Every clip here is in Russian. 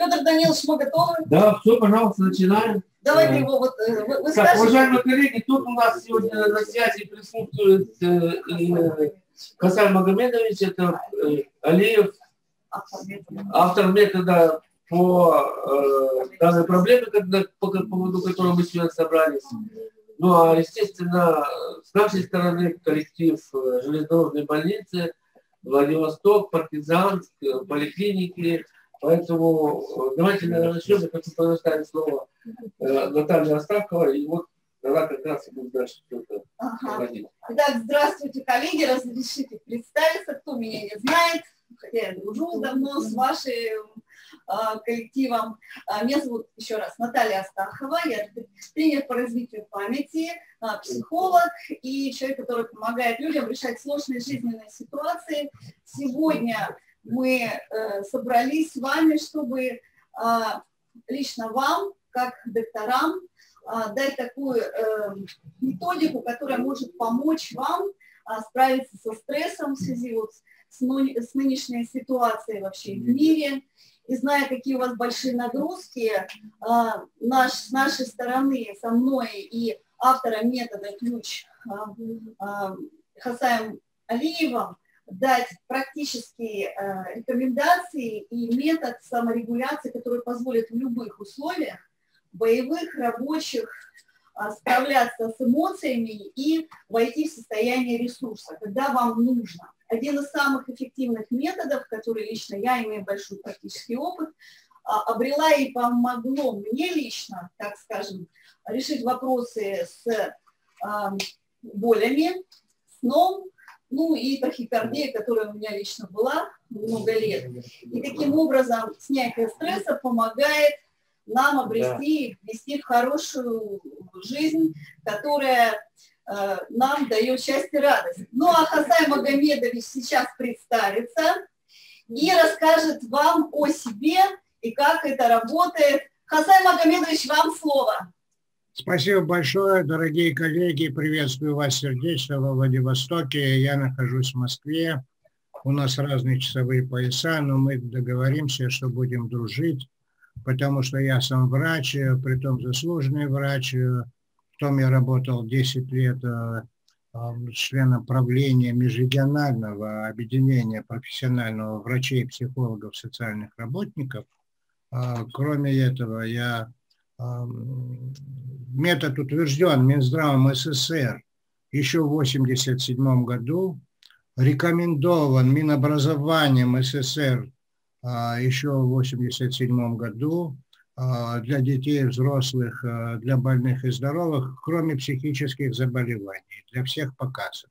Петр Данилович, мы готовы? Да, все, пожалуйста, начинаем. Давайте его вот вы так, уважаемые коллеги, тут у нас сегодня на связи присутствует Хасай Магомедович, это Алиев, автор метода по данной проблеме, по поводу которой мы сегодня собрались. Ну а естественно, с нашей стороны коллектив железнодорожной больницы, Владивосток, Партизанск, поликлиники. Поэтому давайте начнем. Я хочу предоставить слово Наталье Астаховой, и вот она как раз и будет дальше что-то проводить. Итак, здравствуйте, коллеги, разрешите представиться, кто меня не знает, хотя я дружу давно с вашим коллективом. Меня зовут еще раз Наталья Астахова, я тренер по развитию памяти, психолог и человек, который помогает людям решать сложные жизненные ситуации. Сегодня мы собрались с вами, чтобы лично вам, как докторам, дать такую методику, которая может помочь вам справиться со стрессом в связи вот с нынешней ситуацией вообще в мире. И зная, какие у вас большие нагрузки, с нашей стороны, со мной и автором метода «Ключ» Хасаем Алиевым, дать практические рекомендации и метод саморегуляции, который позволит в любых условиях, боевых, рабочих, справляться с эмоциями и войти в состояние ресурса, когда вам нужно. Один из самых эффективных методов, который лично я имею большой практический опыт, обрела и помогло мне лично, так скажем, решить вопросы с болями, сном, ну и тахикардия, которая у меня лично была много лет. И таким образом снятие стресса помогает нам обрести и ввести в хорошую жизнь, которая нам дает счастье и радость. Ну а Хасай Магомедович сейчас представится и расскажет вам о себе и как это работает. Хасай Магомедович, вам слово. Спасибо большое, дорогие коллеги. Приветствую вас сердечно во Владивостоке. Я нахожусь в Москве. У нас разные часовые пояса, но мы договоримся, что будем дружить, потому что я сам врач, притом заслуженный врач. Потом я работал 10 лет членом правления межрегионального объединения профессионального врачей, психологов, социальных работников. Кроме этого, метод утвержден Минздравом СССР еще в 1987 году, рекомендован Минобразованием СССР еще в 1987 году для детей, взрослых, для больных и здоровых, кроме психических заболеваний, для всех показов.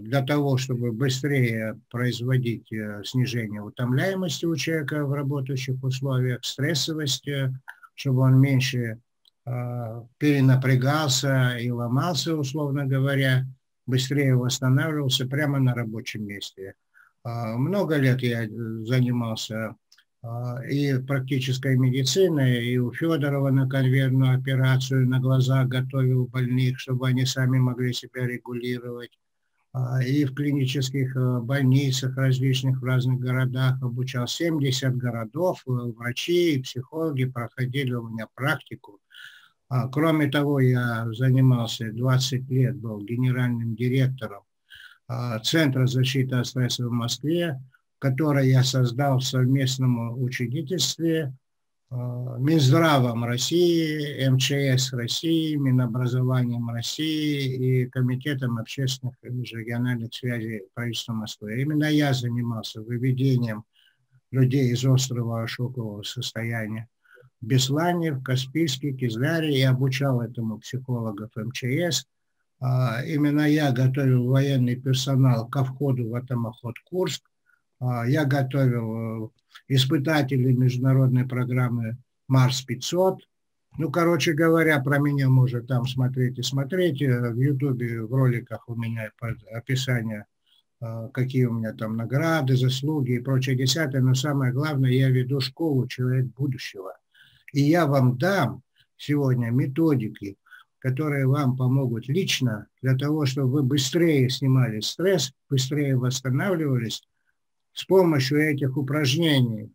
Для того, чтобы быстрее производить снижение утомляемости у человека в работающих условиях, стрессовости, чтобы он меньше перенапрягался и ломался, условно говоря, быстрее восстанавливался прямо на рабочем месте. Много лет я занимался и практической медициной, и у Федорова на конвейерную операцию на глазах готовил больных, чтобы они сами могли себя регулировать. И в клинических больницах различных в разных городах обучал. 70 городов, врачи и психологи проходили у меня практику. Кроме того, я занимался 20 лет, был генеральным директором Центра защиты от стресса в Москве, который я создал в совместном учредительстве Минздравом России, МЧС России, Минобразованием России и Комитетом общественных и межрегиональных связей правительства Москвы. Именно я занимался выведением людей из острого шокового состояния в Беслане, в Каспийске, Кизляре. Я обучал этому психологов МЧС. Именно я готовил военный персонал ко входу в атомоход Курск. Я готовил испытателей международной программы Марс-500. Ну, короче говоря, про меня можно там смотреть и смотреть. В Ютубе в роликах у меня описание, какие у меня там награды, заслуги и прочее десятое. Но самое главное, я веду школу «Человек будущего». И я вам дам сегодня методики, которые вам помогут лично для того, чтобы вы быстрее снимали стресс, быстрее восстанавливались, с помощью этих упражнений.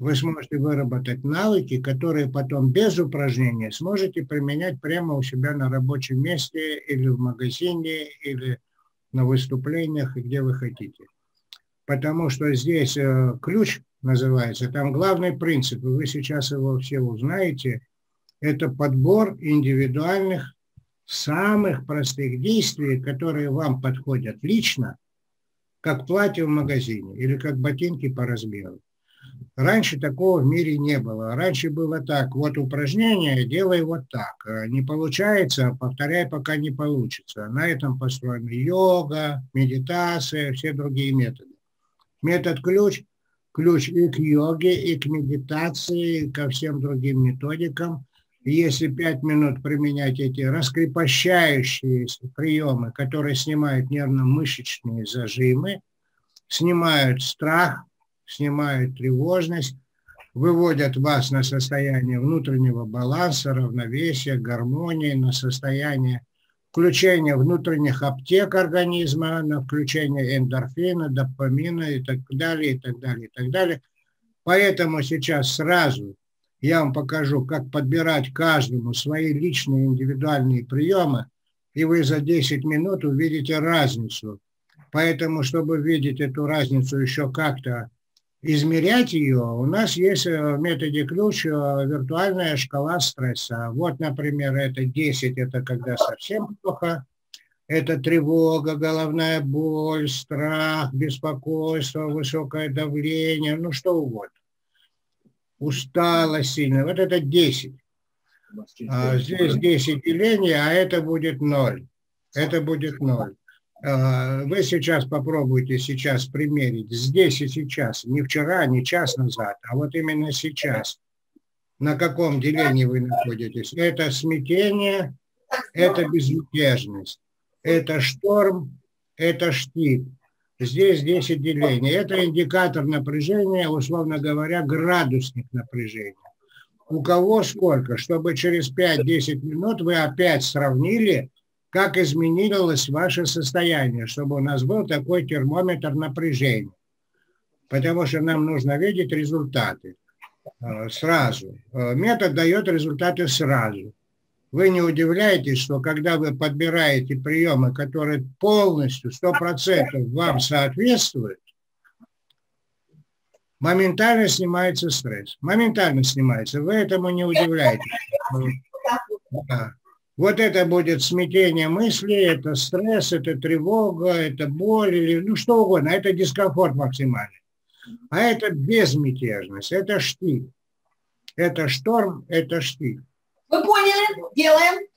вы сможете выработать навыки, которые потом без упражнений сможете применять прямо у себя на рабочем месте или в магазине, или на выступлениях, где вы хотите. Потому что здесь ключ называется, там главный принцип, и вы сейчас его все узнаете, это подбор индивидуальных, самых простых действий, которые вам подходят лично, как платье в магазине или как ботинки по размеру. Раньше такого в мире не было. Раньше было так, вот упражнение, делай вот так. Не получается, повторяй, пока не получится. На этом построена йога, медитация, все другие методы. Метод ключ, ключ и к йоге, и к медитации, и ко всем другим методикам. Если 5 минут применять эти раскрепощающие приемы, которые снимают нервно-мышечные зажимы, снимают страх, снимают тревожность, выводят вас на состояние внутреннего баланса, равновесия, гармонии, на состояние включения внутренних аптек организма, на включение эндорфина, допамина и так далее, и так далее, и так далее. Поэтому сейчас сразу я вам покажу, как подбирать каждому свои личные индивидуальные приемы, и вы за 10 минут увидите разницу. Поэтому, чтобы видеть эту разницу еще как-то, измерять ее, у нас есть в методе ключ виртуальная шкала стресса. Вот, например, это 10, это когда совсем плохо, это тревога, головная боль, страх, беспокойство, высокое давление, ну что угодно. Усталость сильно, вот это 10. Здесь 10 делений, а это будет 0. Это будет 0. Вы сейчас попробуйте сейчас примерить здесь и сейчас, не вчера, не час назад, а вот именно сейчас. На каком делении вы находитесь? Это смятение, это безмятежность, это шторм, это штиль. Здесь 10 делений. Это индикатор напряжения, условно говоря, градусник напряжения. У кого сколько, чтобы через 5-10 минут вы опять сравнили, как изменилось ваше состояние, чтобы у нас был такой термометр напряжения. Потому что нам нужно видеть результаты сразу. Метод дает результаты сразу. Вы не удивляетесь, что когда вы подбираете приемы, которые полностью, 100% вам соответствуют, моментально снимается стресс. Моментально снимается. Вы этому не удивляетесь. Да. Вот это будет смятение мыслей, это стресс, это тревога, это боль, или, ну что угодно. Это дискомфорт максимальный. А это безмятежность, это штиль. Это шторм, это штиль. Вы поняли? Делаем.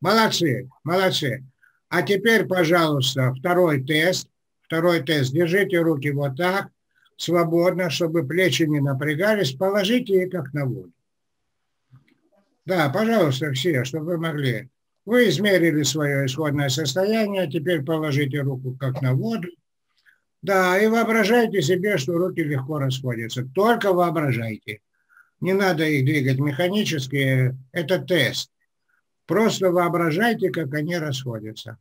Молодцы, молодцы. А теперь, пожалуйста, второй тест. Второй тест. Держите руки вот так, свободно, чтобы плечи не напрягались. Положите их как на воду. Да, пожалуйста, все, чтобы вы могли. Вы измерили свое исходное состояние, теперь положите руку как на воду. Да, и воображайте себе, что руки легко расходятся. Только воображайте. Не надо их двигать механически, это тест. Просто воображайте, как они расходятся.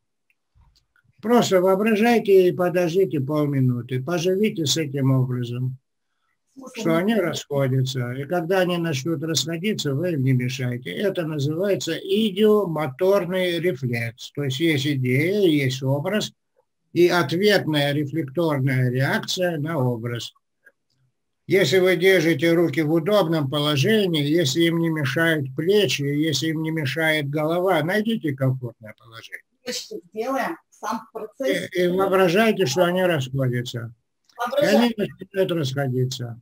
Просто воображайте и подождите полминуты. Поживите с этим образом, что они расходятся. И когда они начнут расходиться, вы им не мешайте. Это называется идиомоторный рефлекс. То есть есть идея, есть образ, и ответная рефлекторная реакция на образ. Если вы держите руки в удобном положении, если им не мешают плечи, если им не мешает голова, найдите комфортное положение. Делаем сам процесс. И воображайте, что они расходятся. И они начинают расходиться.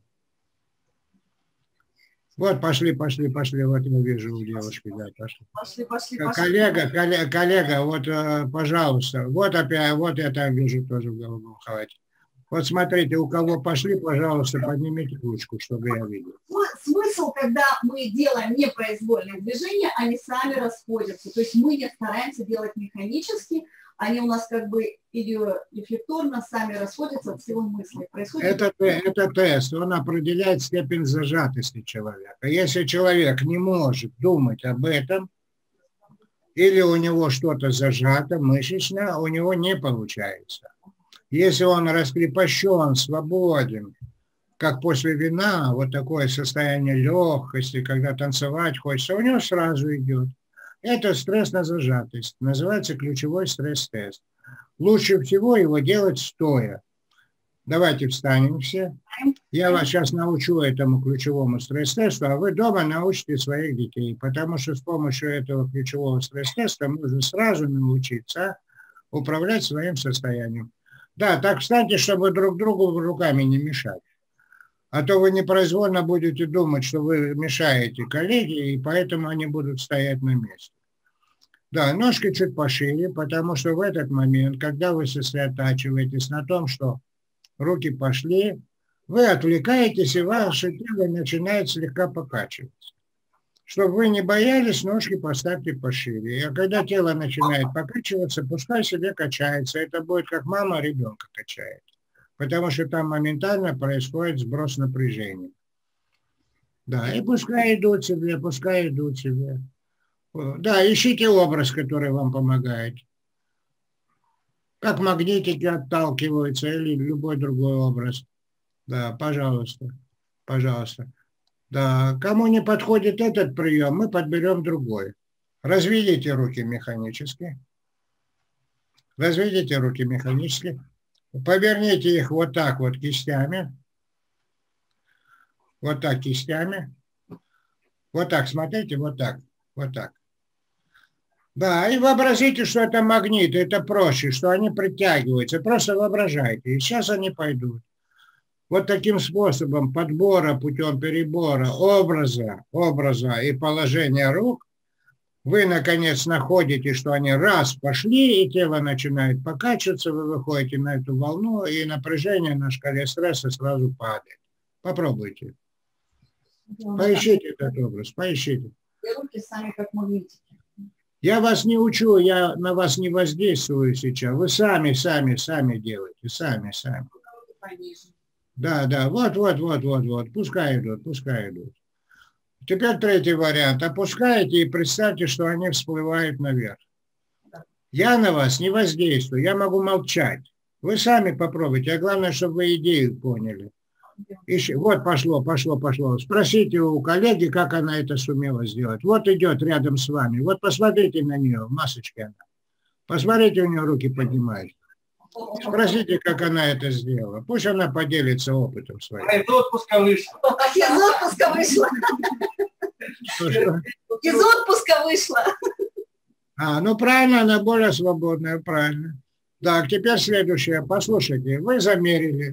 Вот, пошли, пошли, пошли. Вот я вижу у девушки. Да, пошли. Пошли, пошли, пошли. Коллега, вот, пожалуйста. Вот опять, вот я там вижу тоже в голову хватит. Вот смотрите, у кого пошли, пожалуйста, поднимите ручку, чтобы я видел. Смысл, когда мы делаем непроизвольные движения, они сами расходятся. То есть мы не стараемся делать механически, они у нас как бы рефлекторно сами расходятся от всего мысли. Это тест, он определяет степень зажатости человека. Если человек не может думать об этом, или у него что-то зажато мышечно, у него не получается. Если он раскрепощен, свободен, как после вина, вот такое состояние легкости, когда танцевать хочется, у него сразу идет. Это стресс на зажатость, называется ключевой стресс-тест. Лучше всего его делать стоя. Давайте встанем все. Я вас сейчас научу этому ключевому стресс-тесту, а вы дома научите своих детей, потому что с помощью этого ключевого стресс-теста можно сразу научиться управлять своим состоянием. Да, так встаньте, чтобы друг другу руками не мешать. А то вы непроизвольно будете думать, что вы мешаете коллеге, и поэтому они будут стоять на месте. Да, ножки чуть пошире, потому что в этот момент, когда вы сосредотачиваетесь на том, что руки пошли, вы отвлекаетесь, и ваше тело начинает слегка покачиваться. Чтобы вы не боялись, ножки поставьте пошире. А когда тело начинает покачиваться, пускай себе качается. Это будет как мама ребенка качает. Потому что там моментально происходит сброс напряжения. Да, и пускай идут себе, пускай идут себе. Да, ищите образ, который вам помогает. Как магнитики отталкиваются или любой другой образ. Да, пожалуйста, пожалуйста. Да, кому не подходит этот прием, мы подберем другой. Разведите руки механически. Разведите руки механически. Поверните их вот так вот кистями. Вот так кистями. Вот так, смотрите, вот так. Вот так. Да, и вообразите, что это магниты, это проще, что они притягиваются. Просто воображайте. И сейчас они пойдут. Вот таким способом подбора путем перебора образа и положения рук вы, наконец, находите, что они раз пошли, и тело начинает покачиваться, вы выходите на эту волну, и напряжение на шкале стресса сразу падает. Попробуйте. Поищите этот образ, поищите. И руки сами как магнитики. Я вас не учу, я на вас не воздействую сейчас. Вы сами делаете, сами. Да, да, вот. Пускай идут. Теперь третий вариант. Опускаете и представьте, что они всплывают наверх. Я на вас не воздействую, я могу молчать. Вы сами попробуйте, а главное, чтобы вы идею поняли. Ищи. Вот пошло. Спросите у коллеги, как она это сумела сделать. Вот идет рядом с вами. Вот посмотрите на нее, в масочке она. Посмотрите, у нее руки поднимают. Спросите, как она это сделала. Пусть она поделится опытом своим. Из отпуска вышла. Из отпуска вышла. А, ну правильно, она более свободная, правильно. Так, теперь следующее. Послушайте, вы замерили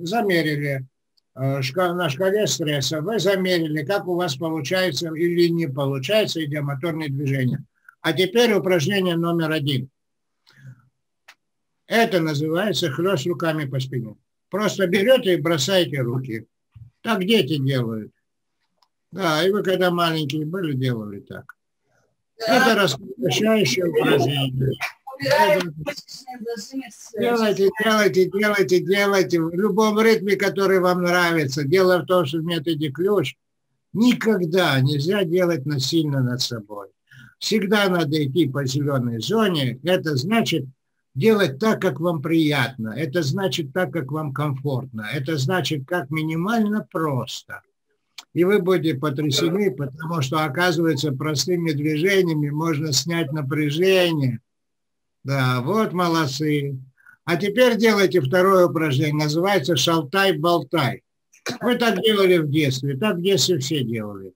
на шкале стресса, вы замерили, как у вас получается или не получается идиомоторные движения. А теперь упражнение номер 1. Это называется хлёст руками по спине. Просто берете и бросаете руки. Так дети делают. Да, и вы когда маленькие были, делали так. Это раскрепощающее упражнение. Делайте в любом ритме, который вам нравится. Дело в том, что в методе ключ никогда нельзя делать насильно над собой. Всегда надо идти по зеленой зоне. Это значит делать так, как вам приятно. Это значит так, как вам комфортно. Это значит, как минимально просто. И вы будете потрясены, потому что, оказывается, простыми движениями можно снять напряжение. Да, вот молодцы. А теперь делайте второе упражнение. Называется «Шалтай-болтай». Вы так делали в детстве. Так в детстве все делали.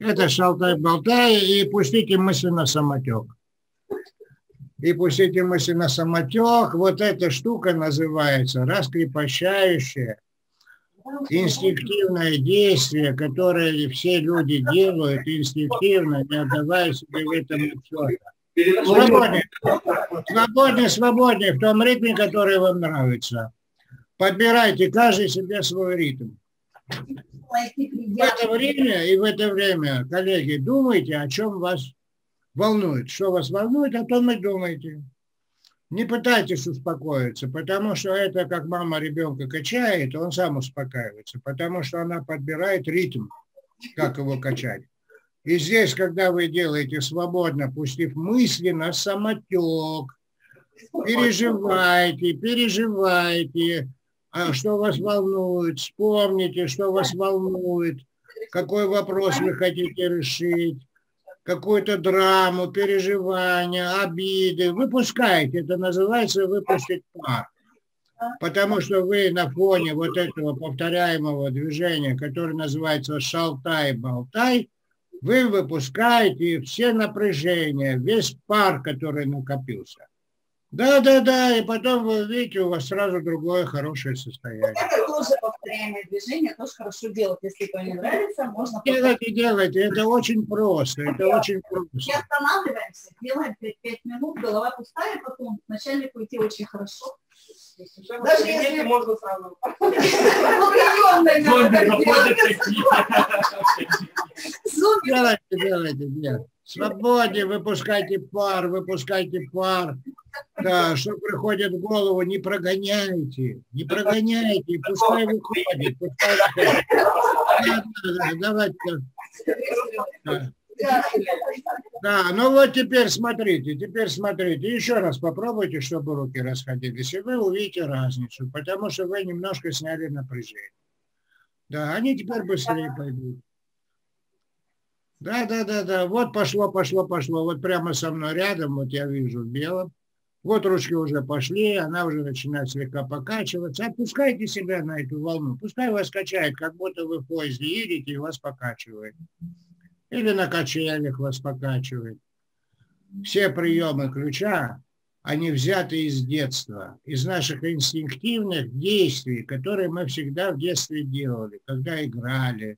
Это «Шалтай-болтай» и пустите мысли на самотек. И пустите мысли на самотек. Вот эта штука называется раскрепощающее инстинктивное действие, которое все люди делают инстинктивно, не отдавая себе в этом отчета. Свободнее в том ритме, который вам нравится. Подбирайте каждый себе свой ритм. В это время, коллеги, думайте, о чем вас волнует. Что вас волнует, о том и думайте. Не пытайтесь успокоиться, потому что это как мама ребенка качает, он сам успокаивается, потому что она подбирает ритм, как его качать. И здесь, когда вы делаете свободно, пустив мысли на самотек, переживайте, А что вас волнует? Вспомните, что вас волнует. Какой вопрос вы хотите решить? Какую-то драму, переживания, обиды. Выпускайте. Это называется выпустить пар. Потому что вы на фоне вот этого повторяемого движения, которое называется шалтай-болтай, вы выпускаете все напряжения, весь пар, который накопился. Да-да-да, и потом вы увидите, у вас сразу другое хорошее состояние. Вот это тоже повторяемое движение, тоже хорошо делать, если это не нравится, можно... Делать и делать, это очень просто, это очень просто. Не останавливаемся, делаем 5 минут, голова пустая, потом начальнику идти очень хорошо. Даже если можно сразу. Делайте, делайте, делайте. Свободнее выпускайте пар, выпускайте пар. Да, что приходит в голову, не прогоняйте. Не прогоняйте, пускай выходит, пускай выходит. Давайте. Да, ну вот теперь смотрите, еще раз попробуйте, чтобы руки расходились, и вы увидите разницу, потому что вы немножко сняли напряжение. Да, они теперь быстрее пойдут. Да, вот пошло, вот прямо со мной рядом, вот я вижу в белом, вот ручки уже пошли, она уже начинает слегка покачиваться, отпускайте себя на эту волну, пускай вас качает, как будто вы в поезде едете и вас покачивает. Или на качелях вас покачивает. Все приемы ключа, они взяты из детства, из наших инстинктивных действий, которые мы всегда в детстве делали, когда играли,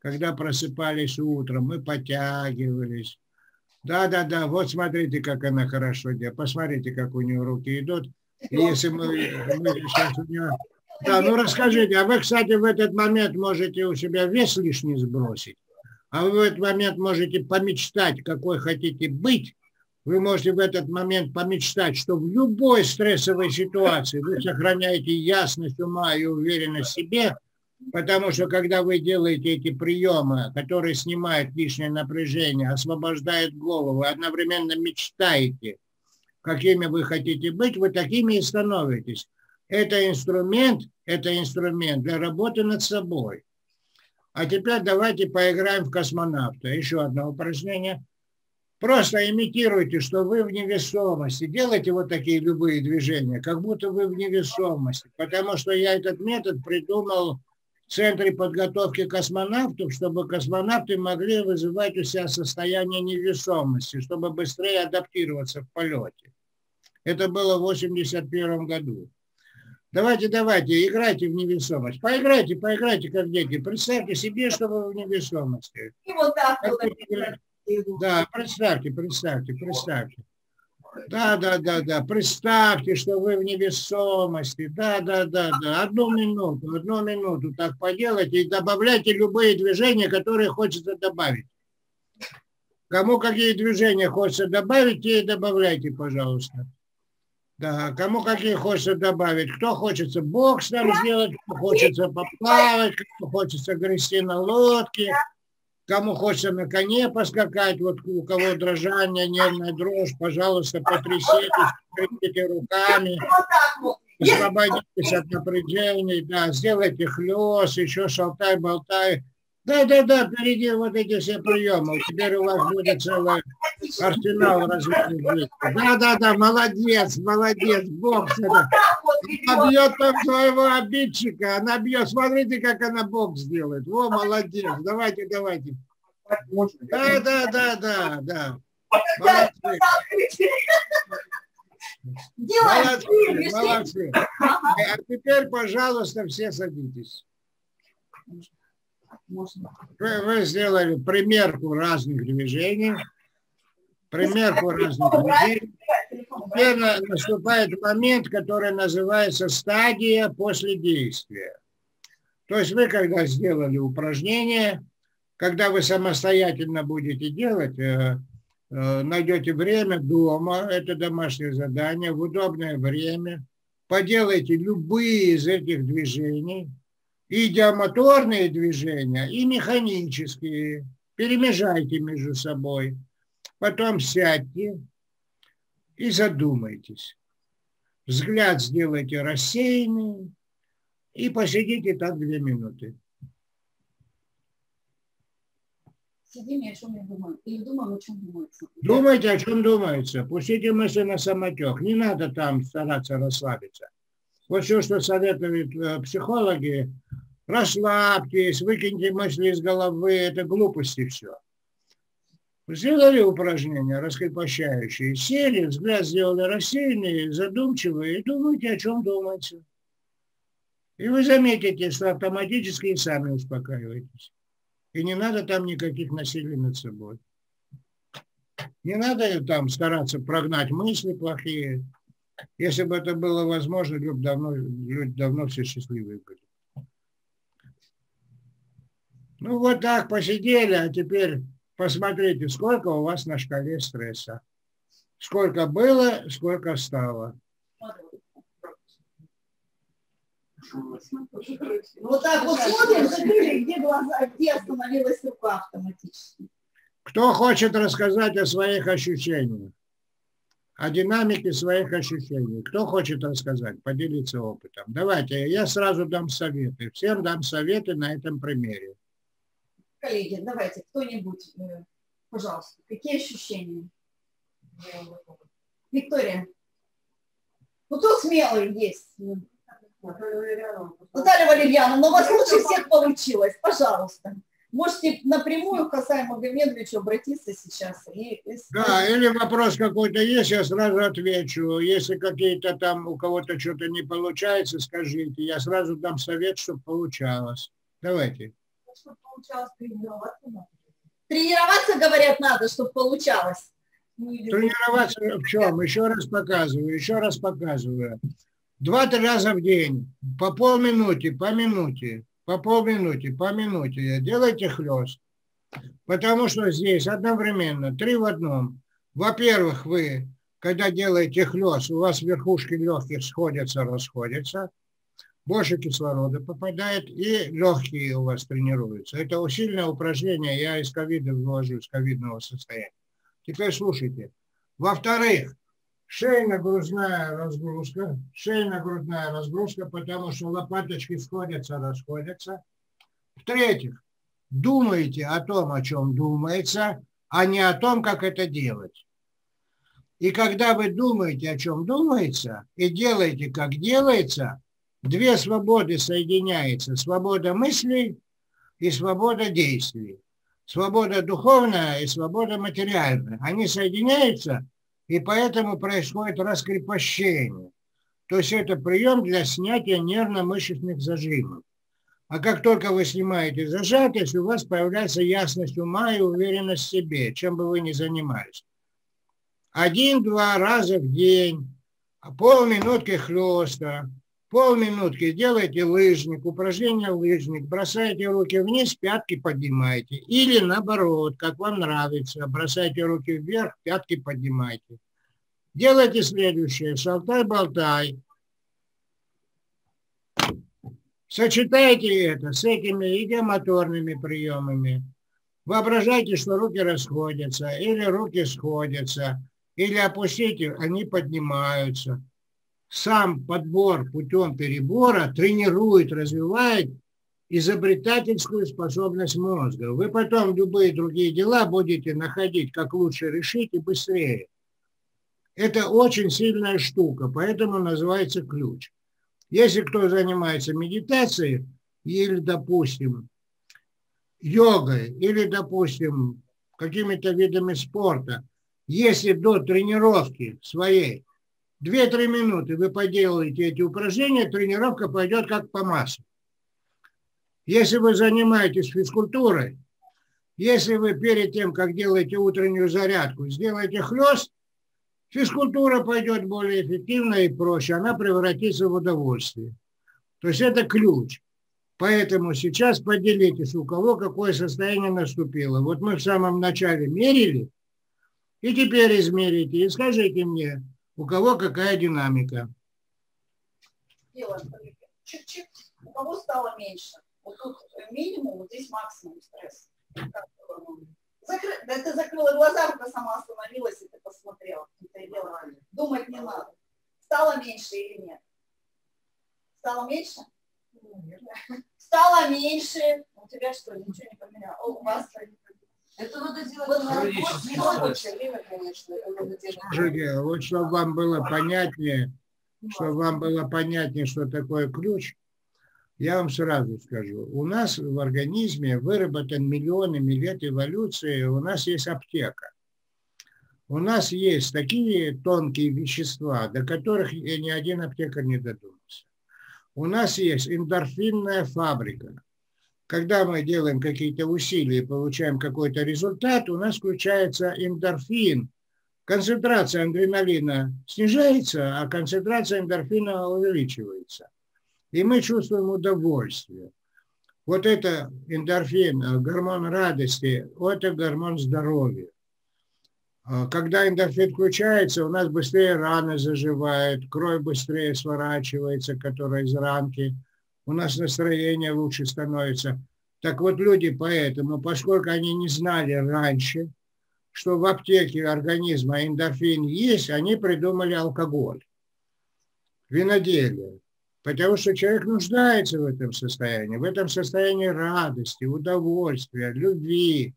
когда просыпались утром, мы подтягивались. Да, вот смотрите, как она хорошо делает, посмотрите, как у нее руки идут. И если мы сейчас у нее... Да, ну расскажите, а вы, кстати, в этот момент можете у себя вес лишний сбросить. А вы в этот момент можете помечтать, какой хотите быть. Вы можете в этот момент помечтать, что в любой стрессовой ситуации вы сохраняете ясность ума и уверенность в себе, потому что когда вы делаете эти приемы, которые снимают лишнее напряжение, освобождают голову, одновременно мечтаете, какими вы хотите быть, вы такими и становитесь. Это инструмент для работы над собой. А теперь давайте поиграем в космонавта. Еще одно упражнение. Просто имитируйте, что вы в невесомости. Делайте вот такие любые движения, как будто вы в невесомости. Потому что я этот метод придумал в Центре подготовки космонавтов, чтобы космонавты могли вызывать у себя состояние невесомости, чтобы быстрее адаптироваться в полете. Это было в 1981 году. Давайте, играйте в невесомость. Поиграйте, как дети. Представьте себе, что вы в невесомости. И вот так вот. Да, представьте. Да. Представьте, что вы в невесомости. Да. Одну минуту так поделайте и добавляйте любые движения, которые хочется добавить. Кому какие движения хочется добавить, те и добавляйте, пожалуйста. Да, кому какие хочется добавить, кто хочется бокс там сделать, кто хочется поплавать, кто хочется грести на лодке, кому хочется на коне поскакать, вот у кого дрожание, нервная дрожь, пожалуйста, потрясите руками, освободитесь от напряжения, да, сделайте хлёст, еще шалтай-болтай. Да, впереди вот эти все приемы. Теперь у вас будет целый арсенал различных действий. Да, молодец, бокс. Она бьет там своего обидчика, она бьет. Смотрите, как она бокс делает. Во, молодец, давайте. Да. Молодцы. А теперь, пожалуйста, все садитесь. Вы сделали примерку разных движений. Теперь наступает момент, который называется стадия после действия. То есть вы, когда сделали упражнение, когда вы самостоятельно будете делать, найдете время дома, это домашнее задание, в удобное время, поделайте любые из этих движений. И идиомоторные движения, и механические. Перемежайте между собой. Потом сядьте и задумайтесь. Взгляд сделайте рассеянный. И посидите так 2 минуты. Сидим и о чем я думаю. Или думаем, о чем думается. Думайте, о чем думается. Пустите мысли на самотек. Не надо там стараться расслабиться. Вот все, что советуют психологи, расслабьтесь, выкиньте мысли из головы, это глупости все. Сделали упражнения раскрепощающие, сели, взгляд сделали рассеянный, задумчивый, и думайте, о чем думается. И вы заметите, что автоматически и сами успокаиваетесь. И не надо там никаких насилий над собой. Не надо там стараться прогнать мысли плохие. Если бы это было возможно, люди давно все счастливые были. Ну вот так посидели, а теперь посмотрите, сколько у вас на шкале стресса. Сколько было, сколько стало. Вот так вот смотрим, смотрим, где глаза, где остановилась рука автоматически. Кто хочет рассказать о своих ощущениях? О динамике своих ощущений. Кто хочет рассказать, поделиться опытом? Давайте, я сразу дам советы. Всем дам советы на этом примере. Коллеги, давайте, кто-нибудь, пожалуйста, какие ощущения? Виктория. Ну, кто смелый есть? Наталья Валерьяновна, но у вас лучше всех получилось. Пожалуйста. Можете напрямую к Хасаю Магомедовичу обратиться сейчас. Да, или вопрос какой-то есть, я сразу отвечу. Если какие-то там у кого-то что-то не получается, скажите. Я сразу дам совет, чтобы получалось. Давайте. Чтобы получалось, тренироваться надо. Тренироваться, говорят, надо, чтобы получалось. Тренироваться в чем? Еще раз показываю, еще раз показываю. 2-3 раза в день, по полминуты, по минуте. По полминуты, по минуте. Делайте хлёст. Потому что здесь одновременно 3 в 1. Во-первых, вы, когда делаете хлёст, у вас верхушки легких сходятся, расходятся. Больше кислорода попадает, и легкие у вас тренируются. Это усиленное упражнение. Я из ковида вывожу, из ковидного состояния. Теперь слушайте. Во-вторых, шейно-грудная разгрузка, потому что лопаточки сходятся, расходятся. В-третьих, думайте о том, о чем думается, а не о том, как это делать. И когда вы думаете, о чем думается, и делаете, как делается, 2 свободы соединяются. Свобода мыслей и свобода действий. Свобода духовная и свобода материальная. Они соединяются. И поэтому происходит раскрепощение. То есть это прием для снятия нервно-мышечных зажимов. А как только вы снимаете зажатость, у вас появляется ясность ума и уверенность в себе, чем бы вы ни занимались. 1-2 раза в день, полминутки хлёста, полминутки делайте лыжник, упражнение лыжник, бросайте руки вниз, пятки поднимайте. Или наоборот, как вам нравится, бросайте руки вверх, пятки поднимайте. Делайте следующее, шалтай-болтай. Сочетайте это с этими идиомоторными приемами. Воображайте, что руки расходятся, или руки сходятся, или опустите, они поднимаются. Сам подбор путем перебора тренирует, развивает изобретательскую способность мозга. Вы потом любые другие дела будете находить, как лучше решить и быстрее. Это очень сильная штука, поэтому называется ключ. Если кто занимается медитацией или, допустим, йогой, или, допустим, какими-то видами спорта, если до тренировки своей 2-3 минуты вы поделаете эти упражнения, тренировка пойдет как по маслу. Если вы занимаетесь физкультурой, если вы перед тем, как делаете утреннюю зарядку, сделаете хлёст, физкультура пойдет более эффективно и проще, она превратится в удовольствие. То есть это ключ. Поэтому сейчас поделитесь, у кого какое состояние наступило. Вот мы в самом начале мерили, и теперь измерите, и скажите мне, у кого какая динамика? Чик-чик. У кого стало меньше? Вот тут минимум, вот здесь максимум стресс. Да ты закрыла глаза, рука сама остановилась, и ты посмотрела. Думать не надо. Стало меньше или нет? Стало меньше? стало меньше. У тебя что, ничего не поменяло? У вас что, не поменяло? Это надо делать не рабочее время, конечно. Слушайте, вот чтобы вам было понятнее, что такое ключ, я вам сразу скажу. У нас в организме выработан миллионами лет эволюции, у нас есть аптека. У нас есть такие тонкие вещества, до которых ни один аптекарь не додумался. У нас есть эндорфинная фабрика. Когда мы делаем какие-то усилия и получаем какой-то результат, у нас включается эндорфин. Концентрация адреналина снижается, а концентрация эндорфина увеличивается. И мы чувствуем удовольствие. Вот это эндорфин, гормон радости, вот это гормон здоровья. Когда эндорфин включается, у нас быстрее раны заживают, кровь быстрее сворачивается, которая из ранки. У нас настроение лучше становится. Так вот, люди поэтому, поскольку они не знали раньше, что в аптеке организма эндорфин есть, они придумали алкоголь, виноделие. Потому что человек нуждается в этом состоянии радости, удовольствия, любви,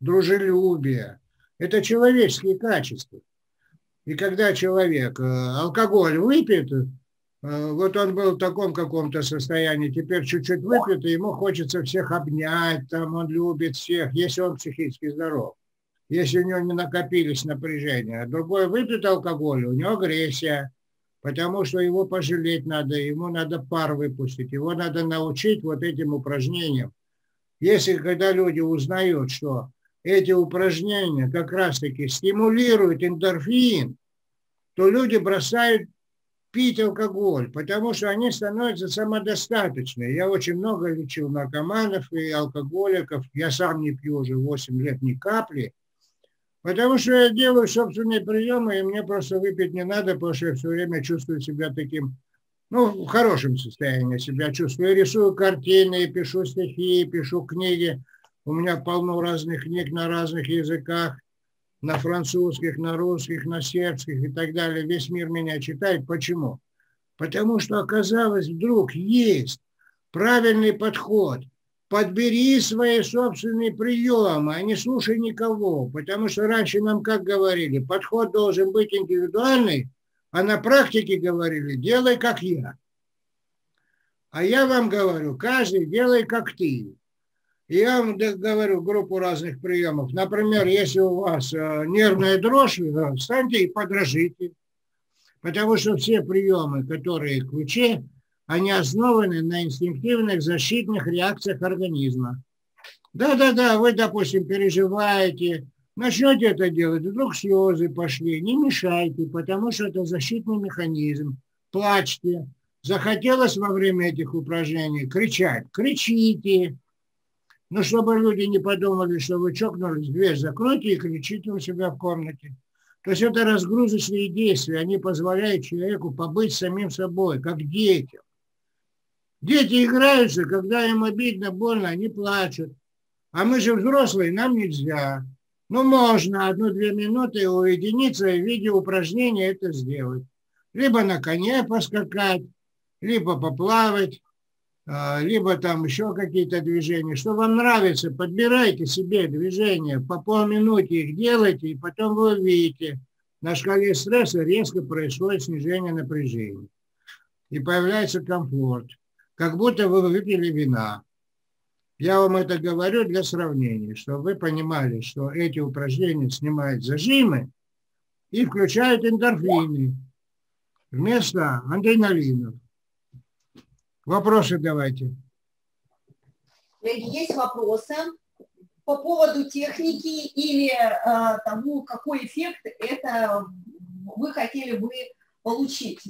дружелюбия. Это человеческие качества. И когда человек алкоголь выпьет, вот он был в таком каком-то состоянии, теперь чуть-чуть выпьет, и ему хочется всех обнять, там он любит всех, если он психически здоров, если у него не накопились напряжения. А другой выпьет алкоголь, у него агрессия, потому что его пожалеть надо, ему надо пар выпустить, его надо научить вот этим упражнениям. Если когда люди узнают, что эти упражнения как раз-таки стимулируют эндорфин, то люди бросают пить алкоголь, потому что они становятся самодостаточными. Я очень много лечил наркоманов и алкоголиков. Я сам не пью уже 8 лет ни капли, потому что я делаю собственные приемы, и мне просто выпить не надо, потому что я все время чувствую себя таким, ну, в хорошем состоянии себя чувствую. Я рисую картины, пишу стихи, пишу книги. У меня полно разных книг на разных языках, на французских, на русских, на сербских и так далее. Весь мир меня читает. Почему? Потому что оказалось, вдруг есть правильный подход. Подбери свои собственные приемы, а не слушай никого. Потому что раньше нам как говорили, подход должен быть индивидуальный, а на практике говорили, делай как я. А я вам говорю, каждый делай как ты. Я вам говорю группу разных приемов. Например, если у вас нервная дрожь, встаньте и подражите. Потому что все приемы, которые ключи, они основаны на инстинктивных защитных реакциях организма. Да-да-да, вы, допустим, переживаете, начнете это делать, вдруг слезы пошли, не мешайте, потому что это защитный механизм. Плачьте. Захотелось во время этих упражнений кричать. Кричите. Но чтобы люди не подумали, что вы чокнулись, дверь закройте и кричите у себя в комнате. То есть это разгрузочные действия, они позволяют человеку побыть самим собой, как детям. Дети играются, когда им обидно, больно, они плачут. А мы же взрослые, нам нельзя. Ну, можно одну-две минуты уединиться и в виде упражнения это сделать. Либо на коне поскакать, либо поплавать, либо там еще какие-то движения. Что вам нравится, подбирайте себе движения, по полминуте их делайте, и потом вы увидите, на шкале стресса резко происходит снижение напряжения. И появляется комфорт, как будто вы выпили вина. Я вам это говорю для сравнения, чтобы вы понимали, что эти упражнения снимают зажимы и включают эндорфины вместо адреналинов. Вопросы давайте. Есть вопросы по поводу техники или тому, какой эффект это вы хотели бы получить?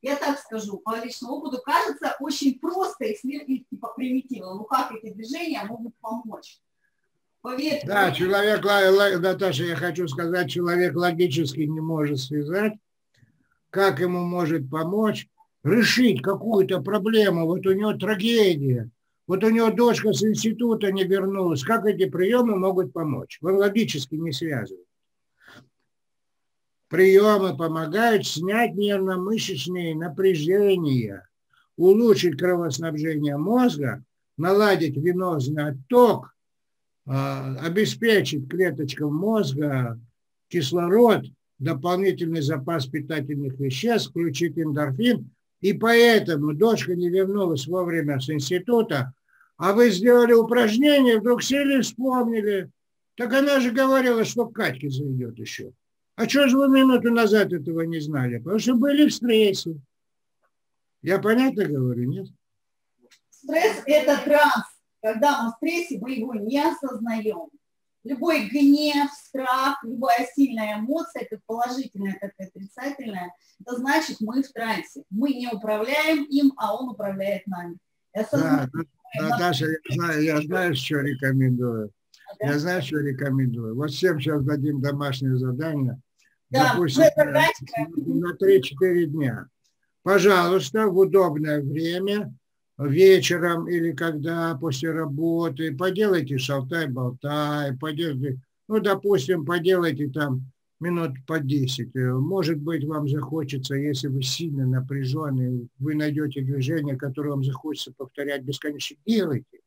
Я так скажу, по личному опыту, кажется очень просто и типа примитивно. Ну как эти движения могут помочь? Поверьте. Да, человек, Наташа, я хочу сказать, человек логически не может связать, как ему может помочь решить какую-то проблему, вот у него трагедия, вот у него дочка с института не вернулась, как эти приемы могут помочь? Вы логически не связываете. Приемы помогают снять нервно-мышечные напряжения, улучшить кровоснабжение мозга, наладить венозный отток, обеспечить клеточкам мозга кислород, дополнительный запас питательных веществ, включить эндорфин. И поэтому дочка не вернулась вовремя с института, а вы сделали упражнение, вдруг сели и вспомнили. Так она же говорила, что к Катьке зайдет еще. А что же вы минуту назад этого не знали? Потому что были в стрессе. Я понятно говорю, нет? Стресс – это транс. Когда мы в стрессе, мы его не осознаем. Любой гнев, страх, любая сильная эмоция, как положительная, так и отрицательная, это значит, мы в трансе. Мы не управляем им, а он управляет нами. Да, Наташа, я знаю, что рекомендую. Ага. Я знаю, что рекомендую. Вот всем сейчас дадим домашнее задание. Да, допустим, на 3-4 дня. Пожалуйста, в удобное время, вечером или когда после работы, поделайте шалтай-болтай, поделайте, ну, допустим, поделайте там минут по 10. Может быть, вам захочется, если вы сильно напряжены, вы найдете движение, которое вам захочется повторять бесконечно. Делайте.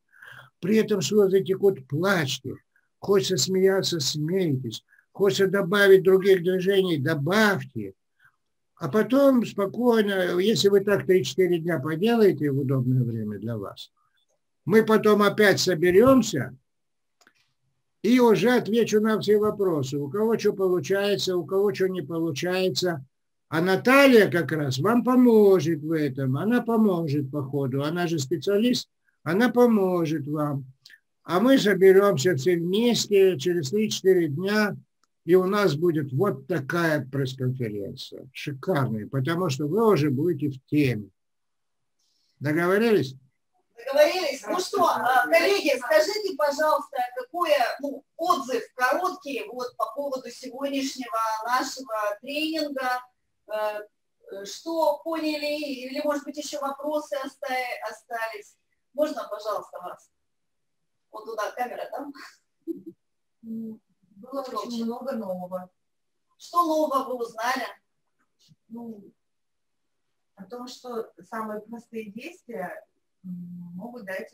При этом слезы текут, плачьте. Хочется смеяться, смейтесь. Хочется добавить других движений, добавьте. А потом спокойно, если вы так 3-4 дня поделаете в удобное время для вас, мы потом опять соберемся и уже отвечу на все вопросы. У кого что получается, у кого что не получается. А Наталья как раз вам поможет в этом. Она поможет по ходу. Она же специалист. Она поможет вам. А мы соберемся все вместе через 3-4 дня. И у нас будет вот такая пресс-конференция. Шикарная, потому что вы уже будете в теме. Договорились? Договорились. Ну что, коллеги, скажите, пожалуйста, какой отзыв короткий вот по поводу сегодняшнего нашего тренинга? Что поняли? Или, может быть, еще вопросы остались? Можно, пожалуйста, вас? Вот туда камера, да? Было очень много нового. Что нового вы узнали? Ну, о том, что самые простые действия могут дать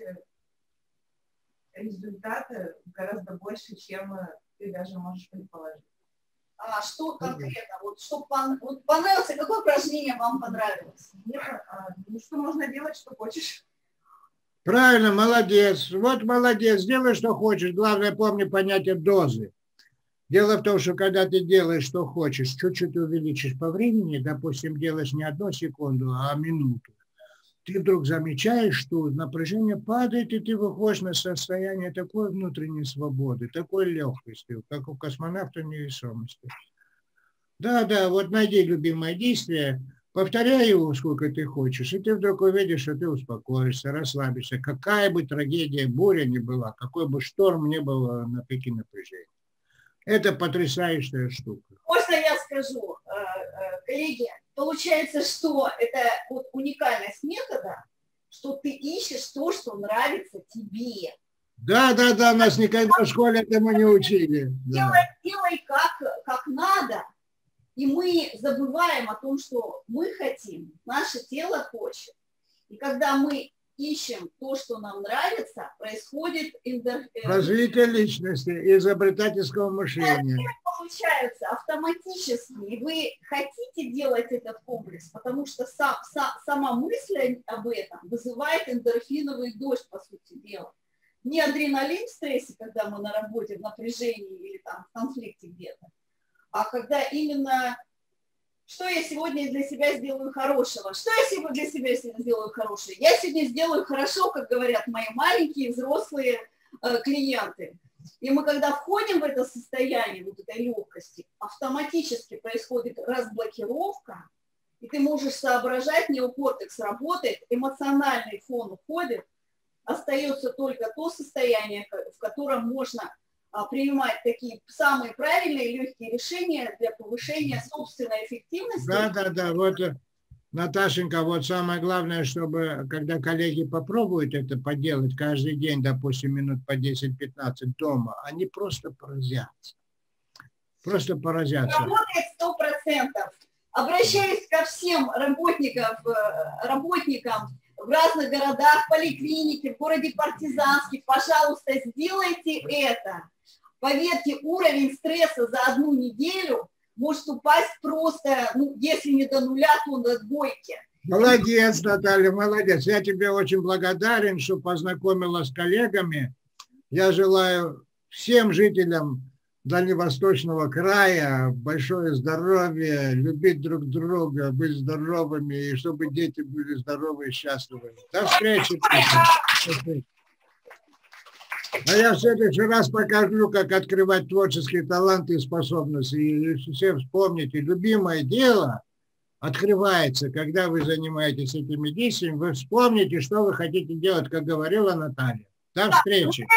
результаты гораздо больше, чем ты даже можешь предположить. А что конкретно? Вот, что понравилось? Какое упражнение вам понравилось? Ну, что можно делать, что хочешь. Правильно, молодец. Вот молодец. Делай, что хочешь. Главное, помни понятие дозы. Дело в том, что когда ты делаешь, что хочешь, чуть-чуть увеличишь по времени, допустим, делаешь не 1 секунду, а минуту, ты вдруг замечаешь, что напряжение падает, и ты выходишь на состояние такой внутренней свободы, такой легкости, как у космонавта невесомости. Да, вот найди любимое действие, повторяй его, сколько ты хочешь, и ты вдруг увидишь, что ты успокоишься, расслабишься. Какая бы трагедия, буря ни была, какой бы шторм ни было на пике напряжения. Это потрясающая штука. Можно я скажу, коллеги, получается, что это вот уникальность метода, что ты ищешь то, что нравится тебе. Да, нас никогда в школе этому не учили. Делай как надо, и мы забываем о том, что мы хотим, наше тело хочет. И когда мы ищем то, что нам нравится, происходит развитие личности, изобретательского мышления. Получается автоматически. Вы хотите делать этот комплекс, потому что сама мысль об этом вызывает эндорфиновый дождь, по сути дела. Не адреналин в стрессе, когда мы на работе, в напряжении или там в конфликте где-то, а когда именно... Что я сегодня для себя сделаю хорошего? Что я сегодня для себя сделаю хорошего? Я сегодня сделаю хорошо, как говорят мои маленькие взрослые клиенты. И мы, когда входим в это состояние, вот этой легкости, автоматически происходит разблокировка, и ты можешь соображать, неокортекс работает, эмоциональный фон уходит, остается только то состояние, в котором можно... принимать такие самые правильные легкие решения для повышения собственной эффективности. Да, вот, Наташенька, вот самое главное, чтобы, когда коллеги попробуют это поделать каждый день, допустим, минут по 10-15 дома, они просто поразятся. Просто поразятся. Работает 100%. Обращаюсь ко всем работникам в разных городах, поликлиники, в городе Партизанске, пожалуйста, сделайте это. Поверьте, уровень стресса за одну неделю может упасть просто, ну, если не до нуля, то до двойки. Молодец, Наталья, молодец. Я тебе очень благодарен, что познакомила с коллегами. Я желаю всем жителям Дальневосточного края большое здоровье, любить друг друга, быть здоровыми, и чтобы дети были здоровы и счастливы. До встречи. А я в следующий раз покажу, как открывать творческие таланты и способности. И все вспомните, любимое дело открывается, когда вы занимаетесь этими действиями, вы вспомните, что вы хотите делать, как говорила Наталья. До встречи.